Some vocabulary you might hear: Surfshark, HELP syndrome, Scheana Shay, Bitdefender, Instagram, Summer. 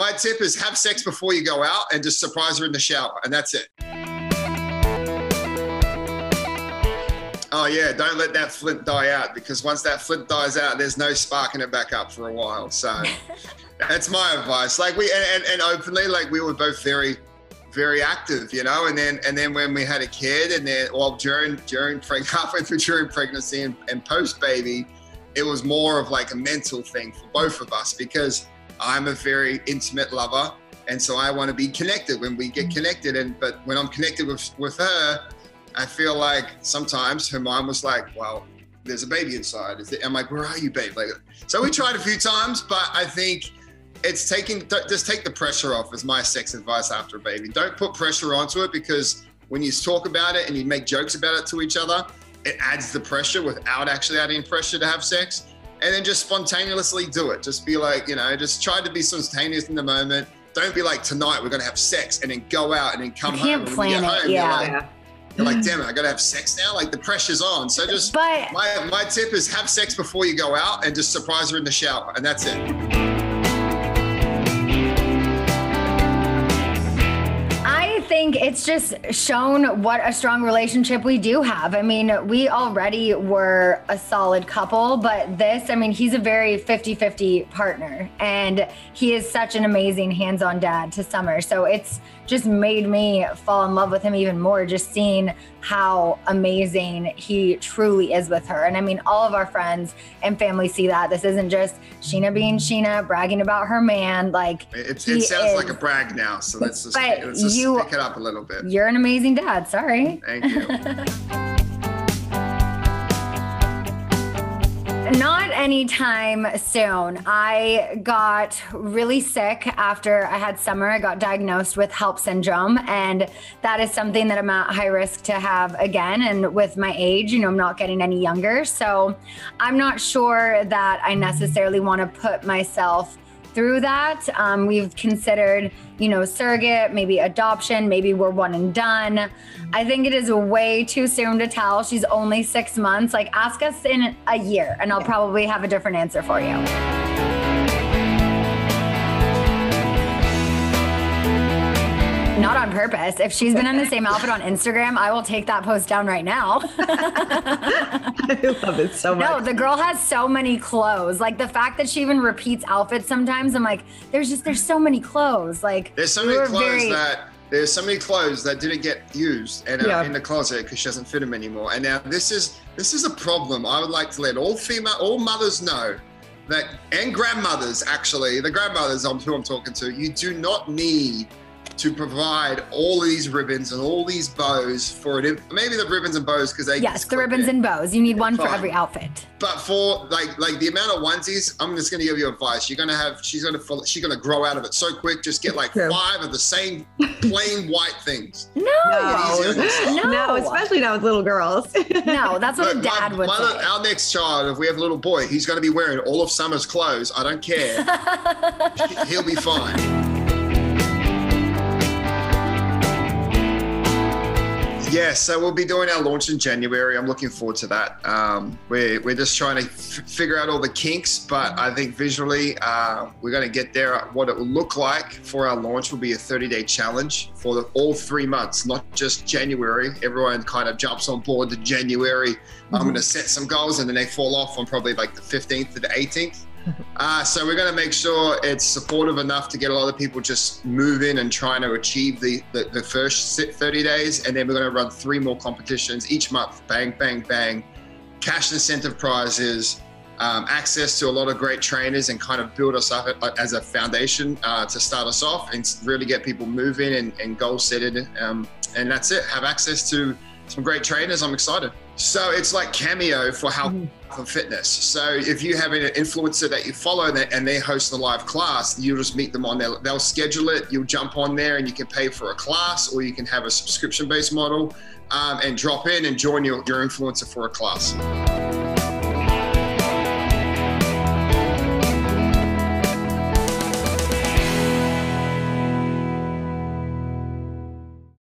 My tip is have sex before you go out and just surprise her in the shower, and that's it. Oh yeah, don't let that flint die out, because once that flint dies out, there's no sparking it back up for a while. So that's my advice. Like and openly, like we were both very, very active, you know. And then when we had a kid, and then well halfway through pregnancy and post baby, it was more of like a mental thing for both of us, because I'm a very intimate lover, and so I want to be connected when we get connected. But when I'm connected with her, I feel like sometimes her mom was like, well, there's a baby inside. I'm like, where are you, babe? Like, so we tried a few times, but I think it's just take the pressure off is my sex advice after a baby. Don't put pressure onto it, because when you talk about it and you make jokes about it to each other, it adds the pressure without actually adding pressure to have sex. And then just spontaneously do it. Just be like, you know, just try to be spontaneous in the moment. Don't be like, tonight we're going to have sex, and then go out and then come home. You can't plan it, yeah. You're like, damn it, I got to have sex now? Like, the pressure's on. So just, my tip is have sex before you go out and just surprise her in the shower, and that's it. I think it's just shown what a strong relationship we do have. I mean, we already were a solid couple, but this, I mean, he's a very 50-50 partner, and he is such an amazing hands-on dad to Summer. So it's just made me fall in love with him even more, just seeing how amazing he truly is with her. And I mean, all of our friends and family see that. This isn't just Scheana being Scheana, bragging about her man. Like, it sounds like a brag now, so let's just pick it up a little bit. You're an amazing dad. Sorry. Thank you. Not anytime soon. I got really sick after I had Summer. I got diagnosed with HELP syndrome, and that is something that I'm at high risk to have again. And with my age, you know, I'm not getting any younger. So I'm not sure that I necessarily want to put myself through that. We've considered, you know, surrogate, maybe adoption, maybe we're one and done. I think it is way too soon to tell. She's only 6 months. Like, ask us in a year and I'll probably have a different answer for you. Not on purpose. If she's been in the same outfit on Instagram, I will take that post down right now. I love it so much. No, the girl has so many clothes. Like, the fact that she even repeats outfits sometimes, I'm like, there's so many clothes. Like, there's so many clothes that didn't get used and are in the closet because she doesn't fit them anymore. And now this is a problem. I would like to let all mothers know that, and grandmothers actually, the grandmothers who I'm talking to, you do not need to provide all these ribbons and all these bows for it. Maybe the ribbons and bows, because they ribbons and bows. You need one for every outfit. But for like the amount of onesies, I'm just going to give you advice. You're going to have she's going to grow out of it so quick. Just get like five of the same plain white things. No, especially now with little girls. No, that's what a dad would say. Our next child, if we have a little boy, he's going to be wearing all of Summer's clothes. I don't care. He'll be fine. Yeah, so we'll be doing our launch in January. I'm looking forward to that. We're just trying to figure out all the kinks, but I think visually we're going to get there. What it will look like for our launch will be a 30-day challenge for all 3 months, not just January. Everyone kind of jumps on board to January. I'm going to set some goals, and then they fall off on probably like the 15th to the 18th. So we're going to make sure it's supportive enough to get a lot of people just moving and trying to achieve the first 30 days. And then we're going to run 3 more competitions each month. Bang, bang, bang. Cash incentive prizes, access to a lot of great trainers, and kind of build us up as a foundation to start us off and really get people moving and goal setted. And that's it. Have access to some great trainers. I'm excited. So it's like Cameo for health and fitness. So if you have an influencer that you follow and they host a live class, you'll just meet them on there. They'll schedule it. You'll jump on there and you can pay for a class, or you can have a subscription-based model and drop in and join your influencer for a class.